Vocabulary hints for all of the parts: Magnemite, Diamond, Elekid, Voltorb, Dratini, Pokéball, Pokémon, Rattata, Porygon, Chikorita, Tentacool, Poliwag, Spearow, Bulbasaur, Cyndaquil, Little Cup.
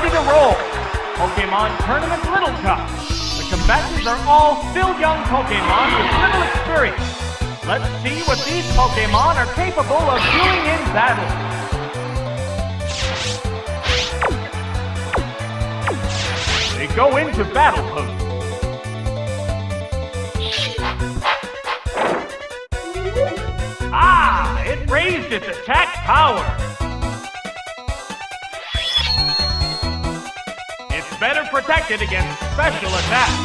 ready to roll. Pokemon Tournament Little Cup. The combatants are all still young Pokemon with little experience. Let's see what these Pokemon are capable of doing in battle. They go into battle pose. Ah! It raised its attack power! It's better protected against special attacks.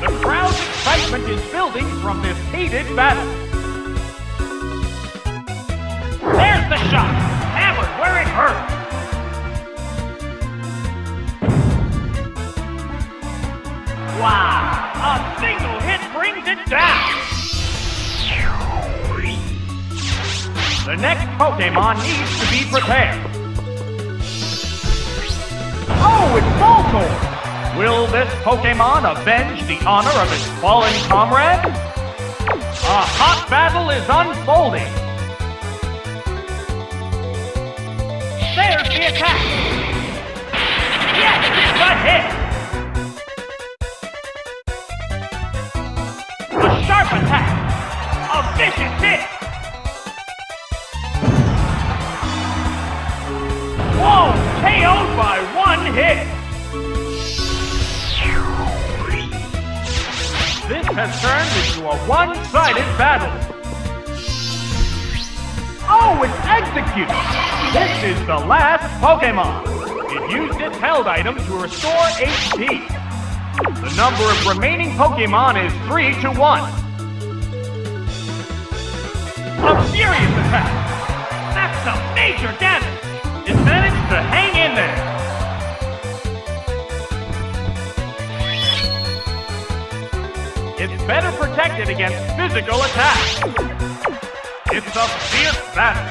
The crowd's excitement is building from this heated battle. There's the shot! Hammered where it hurts! Wow! A single hit brings it down! The next Pokémon needs to be prepared. Oh, it's Voltorb! Will this Pokémon avenge the honor of its fallen comrade? A hot battle is unfolding. There's the attack! Yes, it got hit! A sharp attack! A vicious hit! Whoa! KO'd by one hit! This has turned into a one-sided battle. Oh, it's executed! This is the last Pokémon. It used its held item to restore HP. The number of remaining Pokémon is 3 to 1. A furious attack! That's some major damage! It managed to hang in there. It's better protected against physical attack. It's a fierce battle.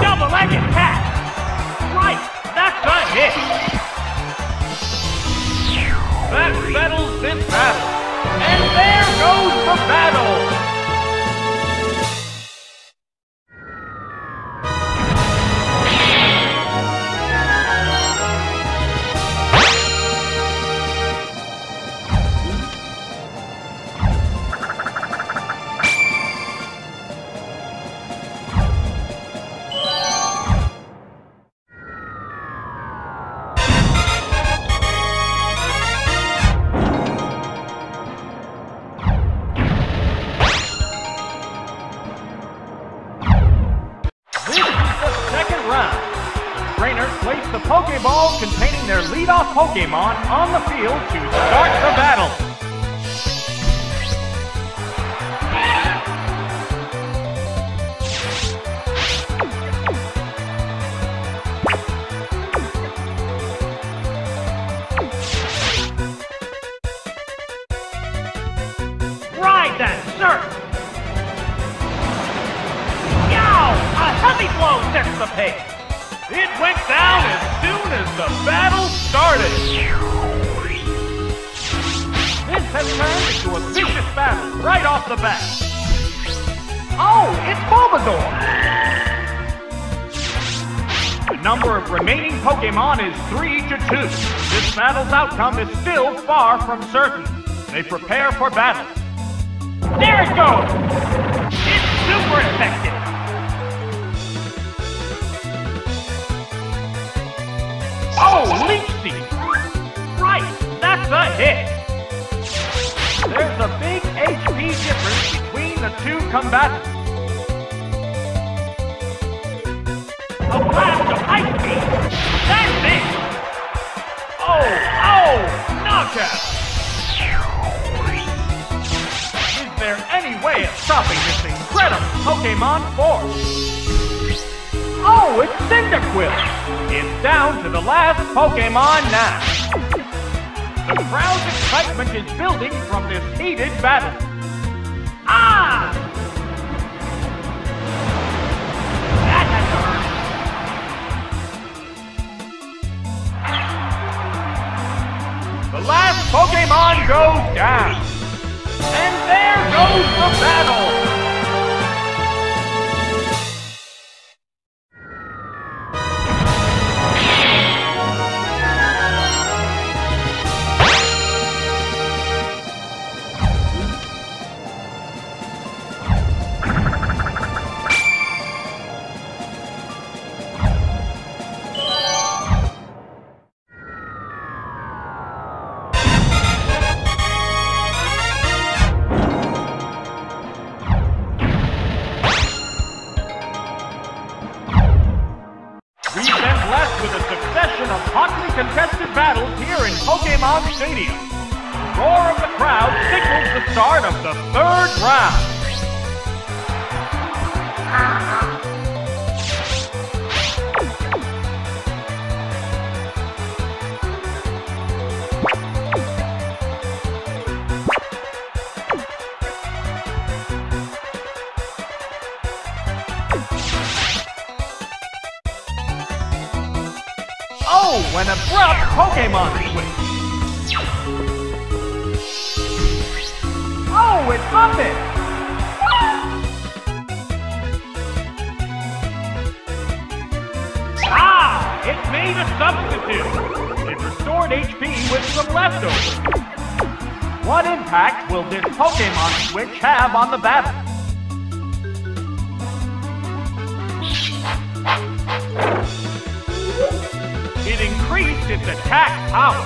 Double-leg attack. Right, that's a hit. That settles this battle. And there goes the battle. Pokemon on the field to start the battle. Ride that surf! Yow! A heavy blow sets the pace. It went down as soon as the battle started! This has turned into a vicious battle right off the bat! Oh, it's Bulbasaur! The number of remaining Pokémon is 3 to 2. This battle's outcome is still far from certain. They prepare for battle. There it goes! It's super effective! Oh, Leafy! Right, that's a hit! There's a big HP difference between the two combatants. A blast of ice beam! That's it! Oh, knockout! Is there any way of stopping this incredible Pokémon force? Oh, it's Cyndaquil! It's down to the last Pokémon now. The crowd's excitement is building from this heated battle. Ah! That has hurt! The last Pokémon goes down. And there goes the battle! contested battles here in Pokémon Stadium. The roar of the crowd signals the start of the third round. Oh, an abrupt Pokémon switch! Oh, it's Muppet! Ah! It made a substitute! It restored HP with some leftovers. What impact will this Pokémon switch have on the battle? It increased its attack power.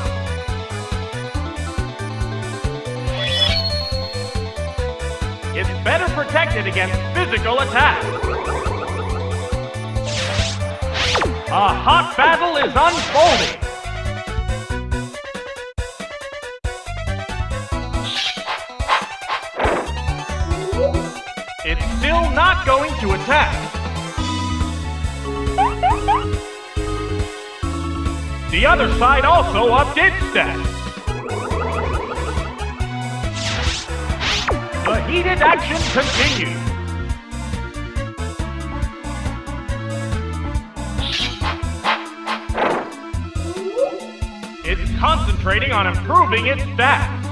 It's better protected against physical attack. A hot battle is unfolding. It's still not going to attack. The other side also upped its stats. The heated action continues. It's concentrating on improving its stats.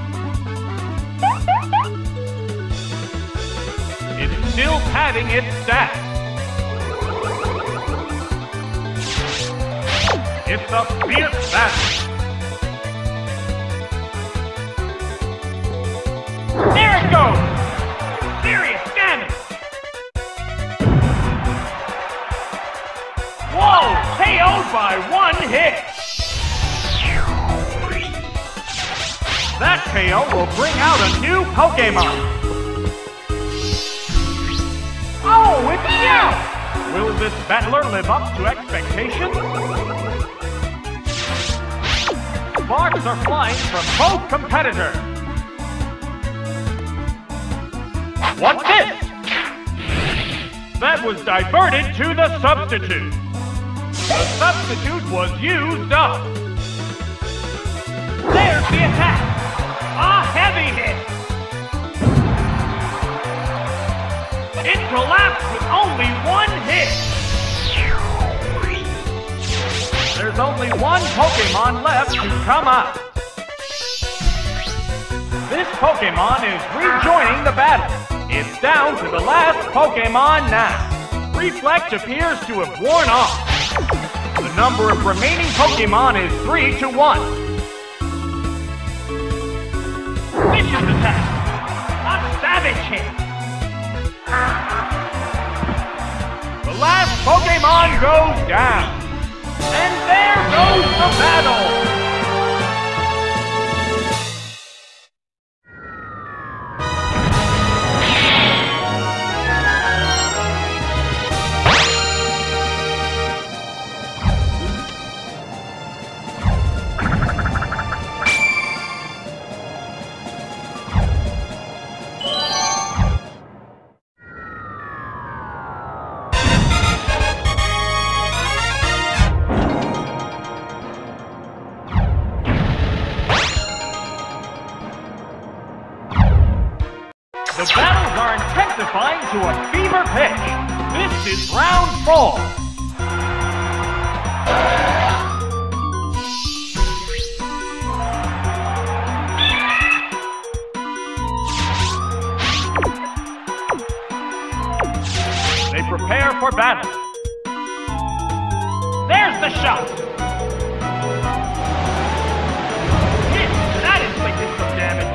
It's still padding its stats. It's a fierce battle! There it goes! Serious damage! Whoa! KO'd by one hit! That KO will bring out a new Pokémon! Oh, it's you! Will this battler live up to expectations? Sparks are flying from both competitors. What's this? That was diverted to the substitute. The substitute was used up. There's the attack. A heavy hit. It collapsed with only one hit. There's only one Pokémon left to come up. This Pokémon is rejoining the battle. It's down to the last Pokémon now. Reflect appears to have worn off. The number of remaining Pokémon is 3 to 1. Vicious attack! A savage hit! The last Pokémon goes down. And there goes the battle! To a fever pitch. This is round 4. They prepare for battle. There's the shot. Hit. That inflicted some damage.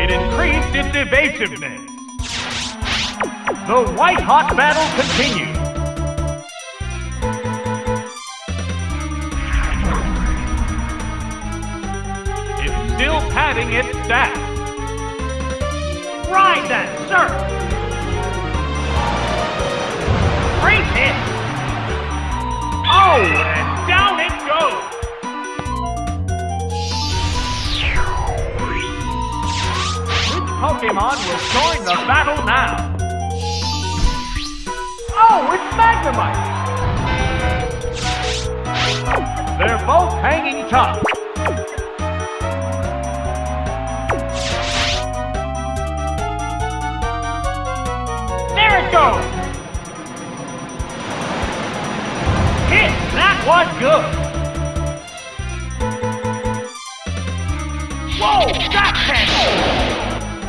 It increased its evasiveness. The white-hot battle continues. It's still padding its stats. Ride that, sir! Free Porygon will join the battle now. Oh, it's Magnemite! They're both hanging tough. There it goes! Hit that one good! Whoa, that's it!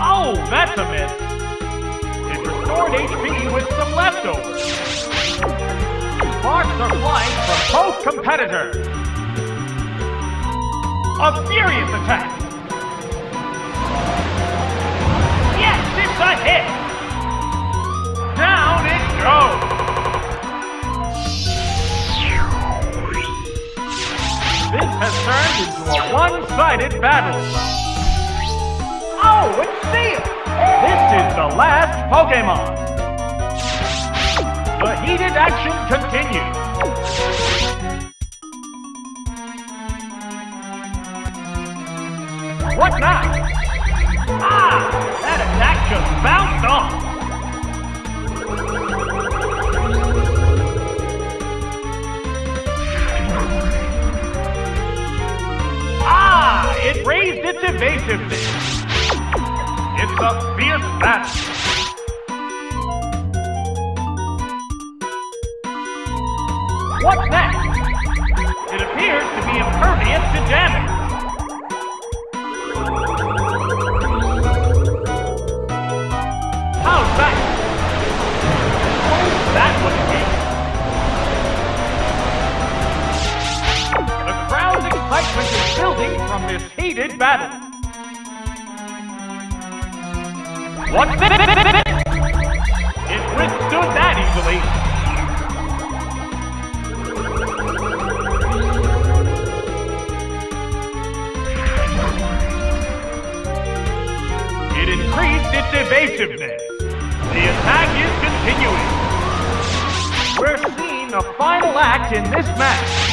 Oh, that's a miss. It restored HP with some leftovers. Sparks are flying from both competitors. A furious attack. Yes, it's a hit. Down it goes. This has turned into a one-sided battle. Oh, it's sealed! This is the last Pokémon! The heated action continues! What now? Ah! That attack just bounced off! Ah! It raised its evasiveness! It's a fierce match! What next? It appears to be impervious to damage! How's that? Oh, that was it! The crowd's excitement is building from this heated battle! What's this? It withstood that easily. It increased its evasiveness. The attack is continuing. We're seeing the final act in this match.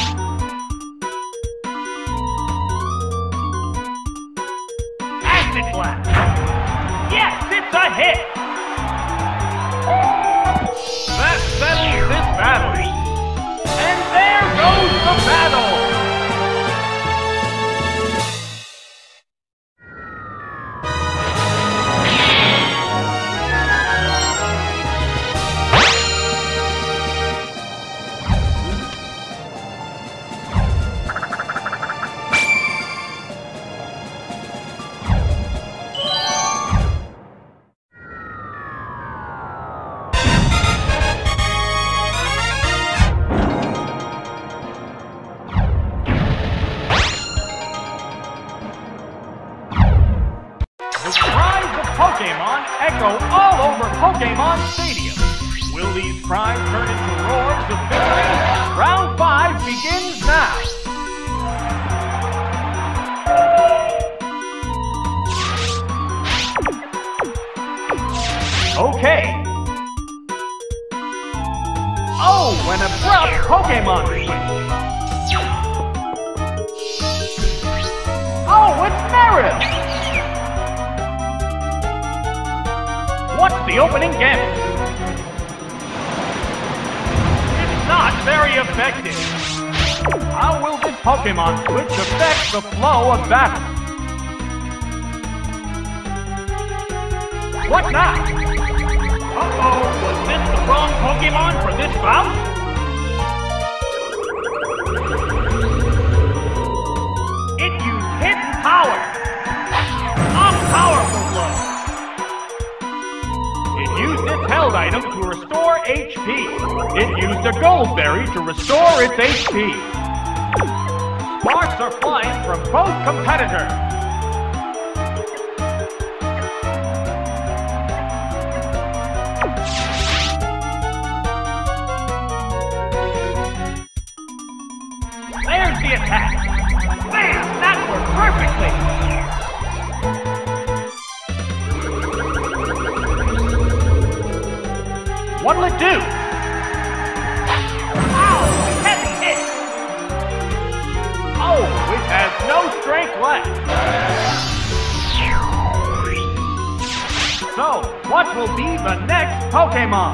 So, what will be the next Pokémon?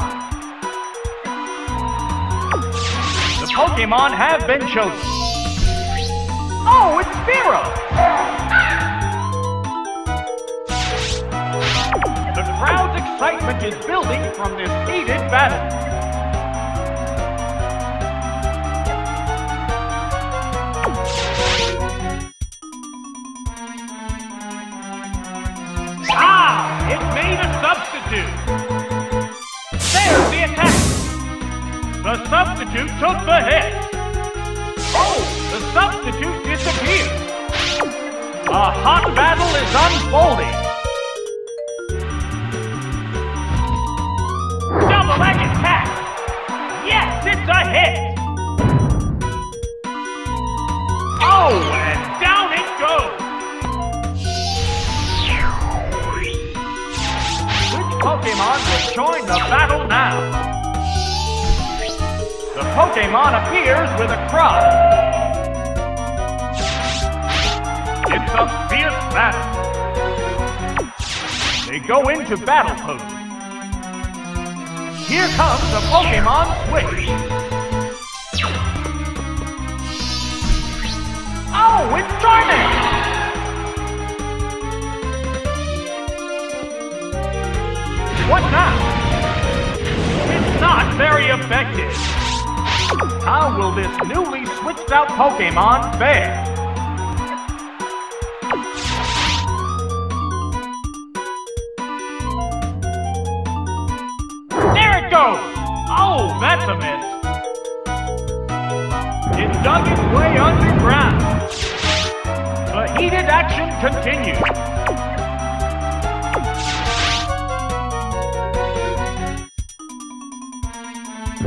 The Pokémon have been chosen. Oh, it's Spearow! The crowd's excitement is building from this heated battle. It made a substitute! There's the attack! The substitute took the hit! Oh! The substitute disappeared! A hot battle is unfolding! Double egg attack! Yes, it's a hit! Oh! And down it goes! Pokémon will join the battle now. The Pokémon appears with a cry. It's a fierce battle. They go into battle pose. Here comes the Pokémon switch. Oh, it's Diamond! What now? It's not very effective. How will this newly switched out Pokémon fare? There it goes! Oh, that's a miss. It dug its way underground. The heated action continues.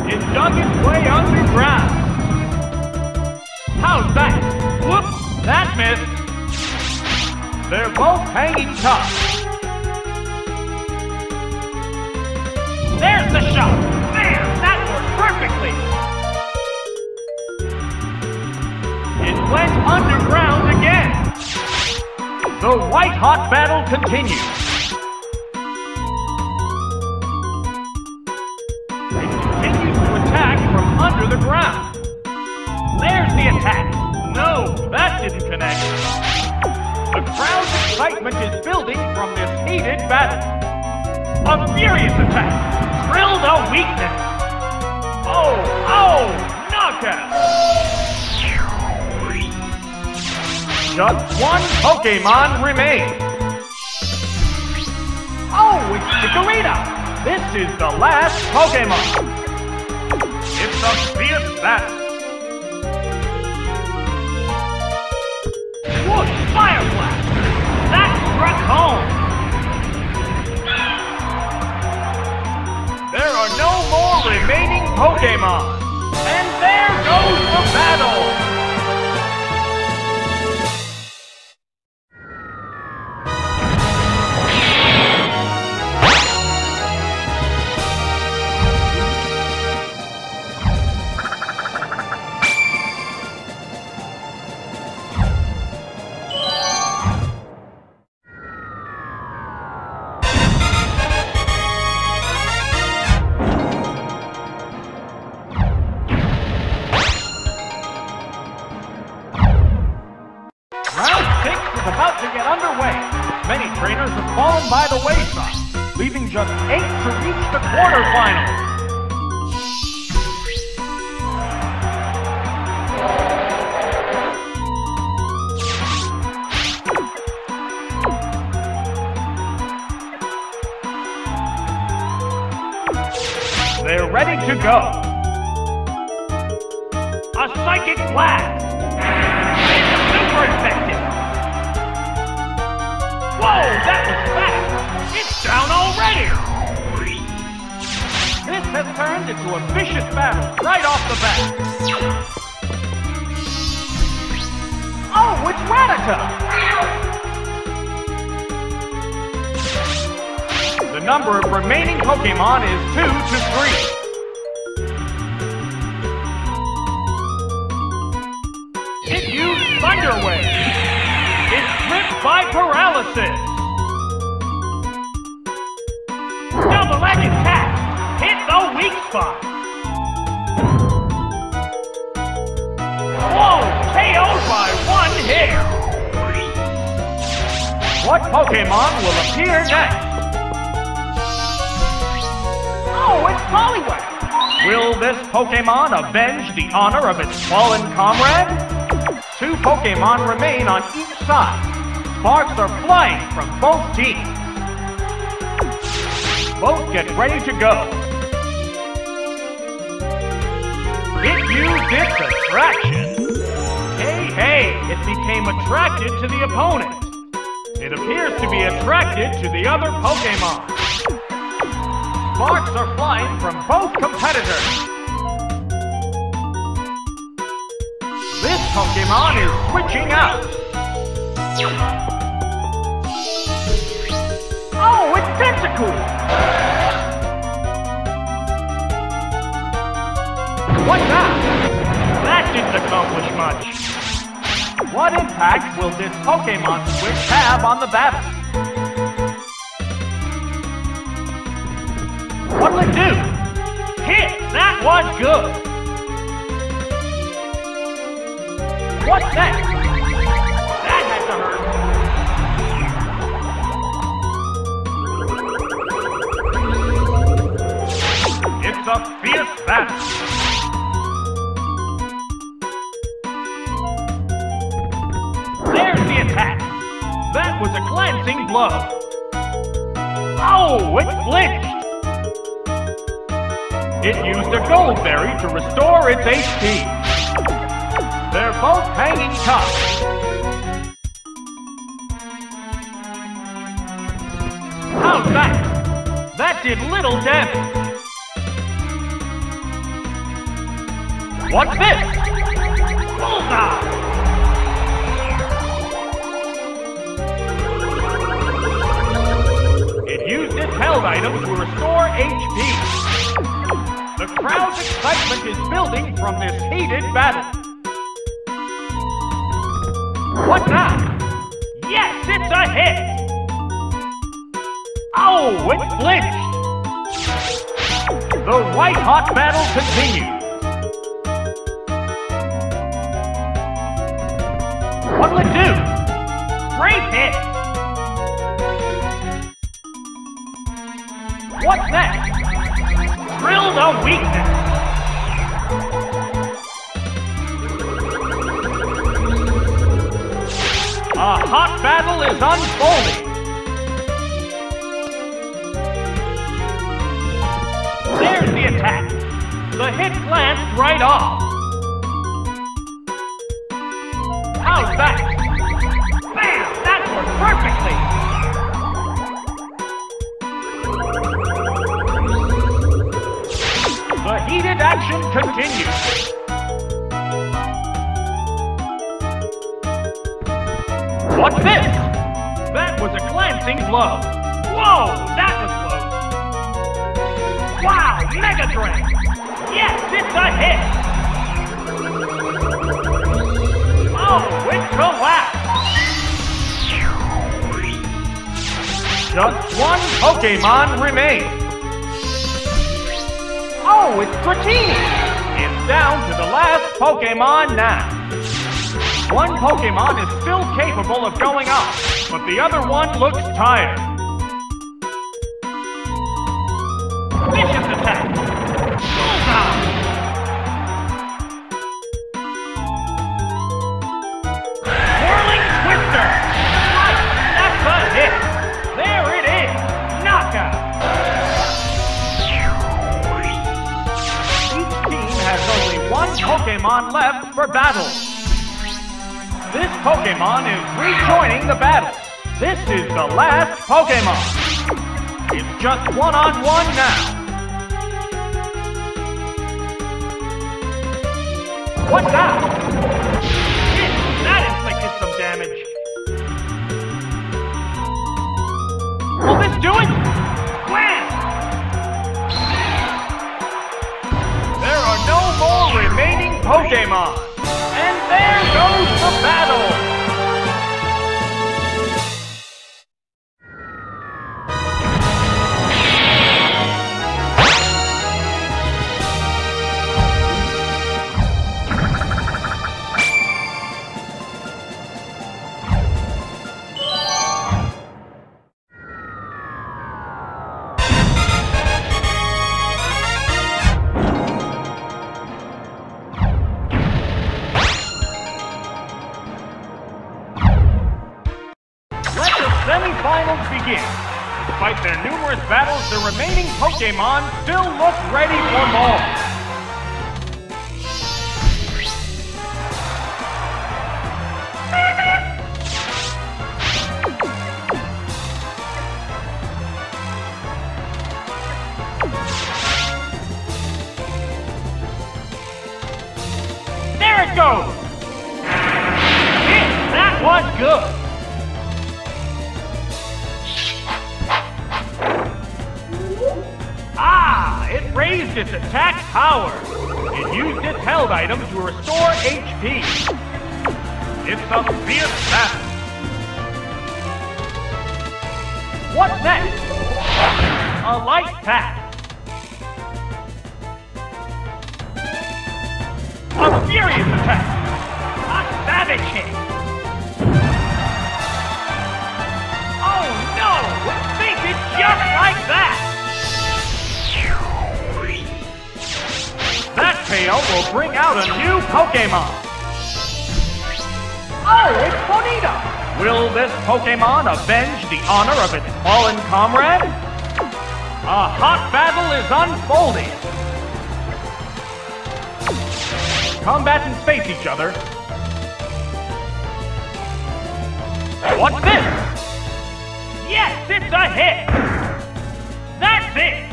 It dug its way underground. How's that? Whoops, that missed. They're both hanging tough. There's the shot. There, that worked perfectly. It went underground again. The white-hot battle continues. The ground. There's the attack. No, that didn't connect. The crowd's excitement is building from this heated battle. A furious attack. Drilled a weakness. Oh, oh, knockout. Just one Pokémon remains. Oh, it's Chikorita. This is the last Pokémon. It's a fierce battle. Whoosh! Fire blast! That struck home! There are no more remaining Pokémon! And there goes the battle! They're ready to go. A psychic blast! It's super effective! Whoa, that was fast! It's down already! This has turned into a vicious battle right off the bat. Oh, it's Rattata! The number of remaining Pokémon is 2 to 3. It used Thunder Wave. It's gripped by paralysis. Double-edged attack! Hit the weak spot! Whoa! KO'd by one hit! What Pokémon will appear next? Oh, it's Poliwag! Will this Pokémon avenge the honor of its fallen comrade? Two Pokémon remain on each side. Sparks are flying from both teams. Both get ready to go. It used its attraction. Hey, hey, it became attracted to the opponent. It appears to be attracted to the other Pokémon. Sparks are flying from both competitors. This Pokémon is switching out! Oh, it's Tentacool! What now? That didn't accomplish much. What impact will this Pokémon switch have on the battle? What'll it do? Hit! That was good! What's that? That had to hurt. It's a fierce battle. There's the attack. That was a glancing blow. Oh, it flinched. It used a gold berry to restore its HP. They're both hanging tough. How's that? That did little damage. What's this? Bullseye! It used its held item to restore HP. The crowd's excitement is building from this heated battle. What now? Yes, it's a hit! Oh, it flinched! The white-hot battle continues. What'll it do? Great hit! What's that? Drilled a weakness! A hot battle is unfolding! There's the attack! The hit glanced right off! How's that? Bam! That worked perfectly! The heated action continues! What's this? That was a glancing blow. Whoa, that was close. Wow, Mega Drain! Yes, it's a hit! Oh, it collapsed! Just one Pokémon remains. Oh, it's Dratini! It's down to the last Pokémon now. One Pokémon is still capable of going up, but the other one looks tired. Vicious attack! Bullseye! Whirling Twister! Right, that's a hit! There it is! Knockout! Each team has only one Pokémon left for battle. This Pokémon is rejoining the battle. This is the last Pokémon. It's just one-on-one now. What's that? Shit, that inflicted some damage. Will this do it? Blast! There are no more remaining Pokémon. And there goes the battle! Pokémon still look ready for more. There it goes! Yeah, that was good! Raised its attack power and used its held item to restore HP. It's a fierce battle. What next? A light pack. A furious attack. A savage hit. Oh no! It thinks it's just like that! That tail will bring out a new Pokémon! Oh, it's Bonita! Will this Pokémon avenge the honor of its fallen comrade? A hot battle is unfolding! Combatants face each other. What's this? Yes, it's a hit! That's it!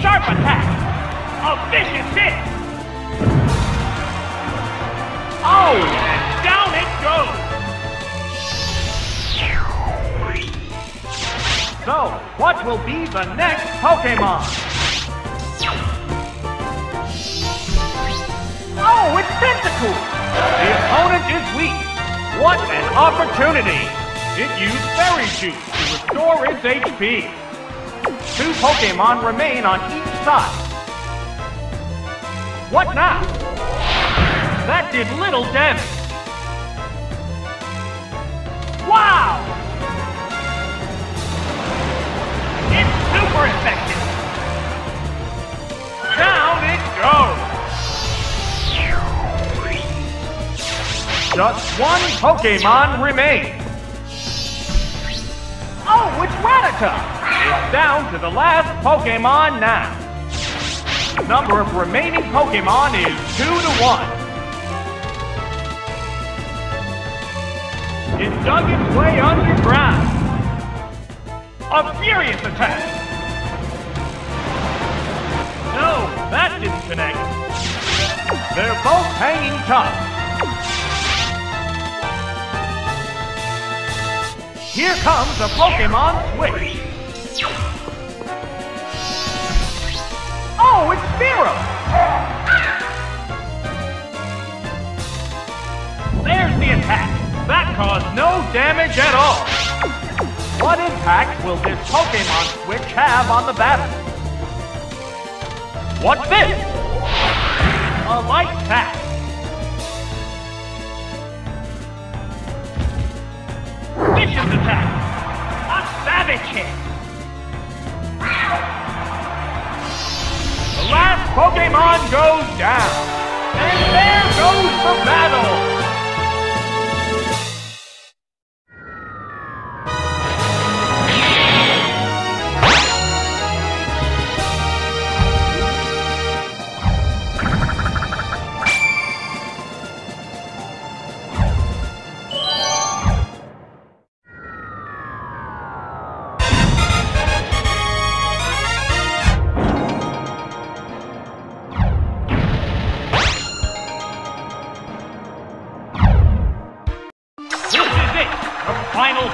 Sharp attack! A vicious hit! Oh, and down it goes! So, what will be the next Pokémon? Oh, it's Tentacool! The opponent is weak! What an opportunity! It used Fairy Juice to restore its HP! Two Pokémon remain on each side. What now? That did little damage. Wow! It's super effective! Down it goes! Just one Pokémon remains. Oh, it's Rattata! It's down to the last Pokémon now. The number of remaining Pokémon is 2-1. It dug its way underground. A furious attack! No, that didn't connect. They're both hanging tough. Here comes a Pokémon switch. Oh, it's Spearow! There's the attack! That caused no damage at all! What impact will this Pokémon switch have on the battle? What's this? A light attack! Vicious attack! A savage hit! Last Pokémon goes down, and there goes the battle!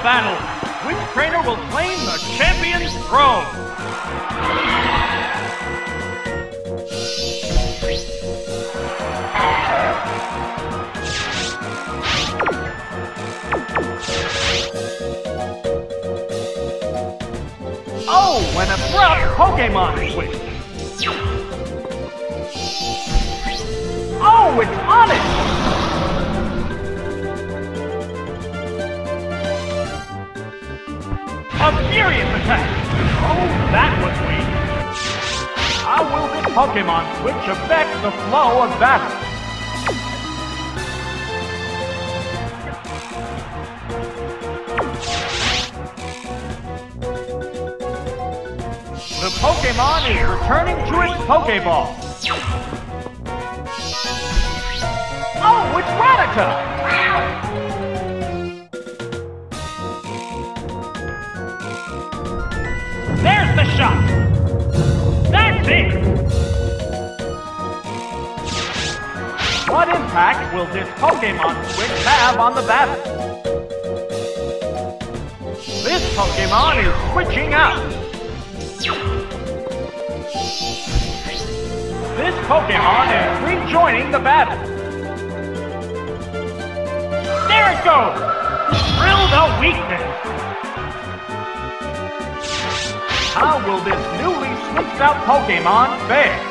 Battle. Which trainer will claim the champion's throne? Oh, an abrupt Pokémon switch! Oh, it's Onyx! A furious attack! Oh, that was weak! How will this Pokémon switch affect the flow of battle? Pokémon is returning to its Pokéball. Oh, it's Rattata! There's the shot! That's it! What impact will this Pokémon switch have on the battle? This Pokémon is switching out! This Pokémon is rejoining the battle! There it goes! Drill the weakness! How will this newly switched out Pokémon fare?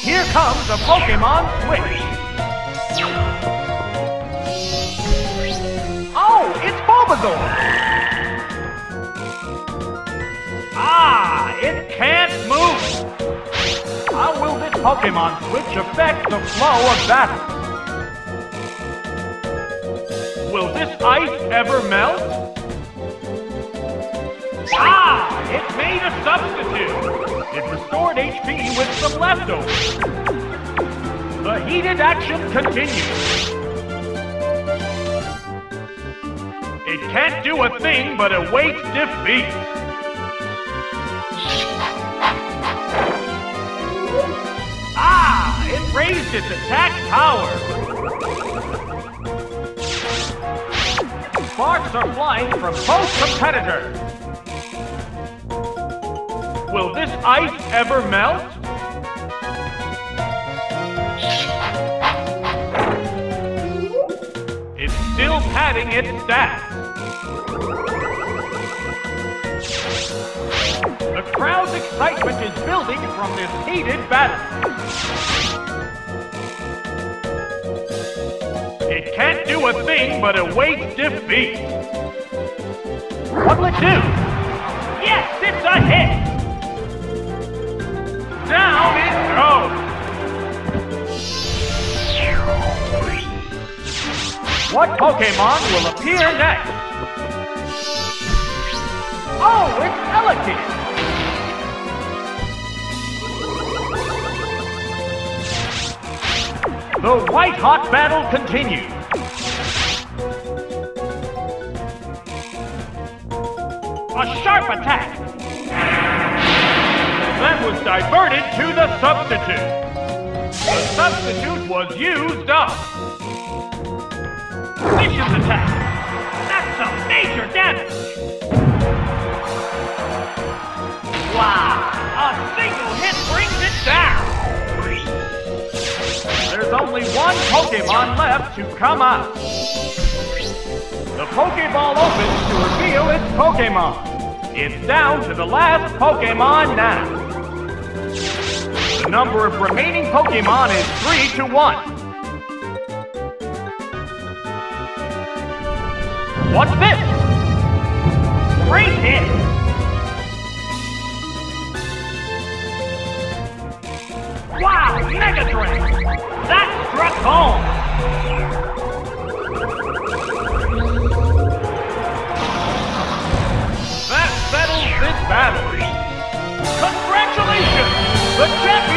Here comes a Pokémon switch! Oh, it's Bulbasaur! Ah, it can't move! How will this Pokémon switch affect the flow of battle? Will this ice ever melt? Ah, it made a substitute! It restored HP with some leftovers. The heated action continues. It can't do a thing but await defeat. Ah! It raised its attack power. Sparks are flying from both competitors. Will this ice ever melt? It's still padding its stats. The crowd's excitement is building from this heated battle. It can't do a thing but await defeat. What'll it do? Yes, it's a hit! Down it goes! What Pokémon will appear next? Oh, it's Elekid! The white-hot battle continues. A sharp attack! That was diverted to the substitute. The substitute was used up. Vicious attack. That's some major damage. Wow, a single hit brings it down. There's only one Pokémon left to come out. The Pokéball opens to reveal its Pokémon. It's down to the last Pokémon now. The number of remaining Pokémon is 3 to 1. What's this? Great hit! Wow, Megatron! That struck home! That settles this battle! Congratulations! The champion!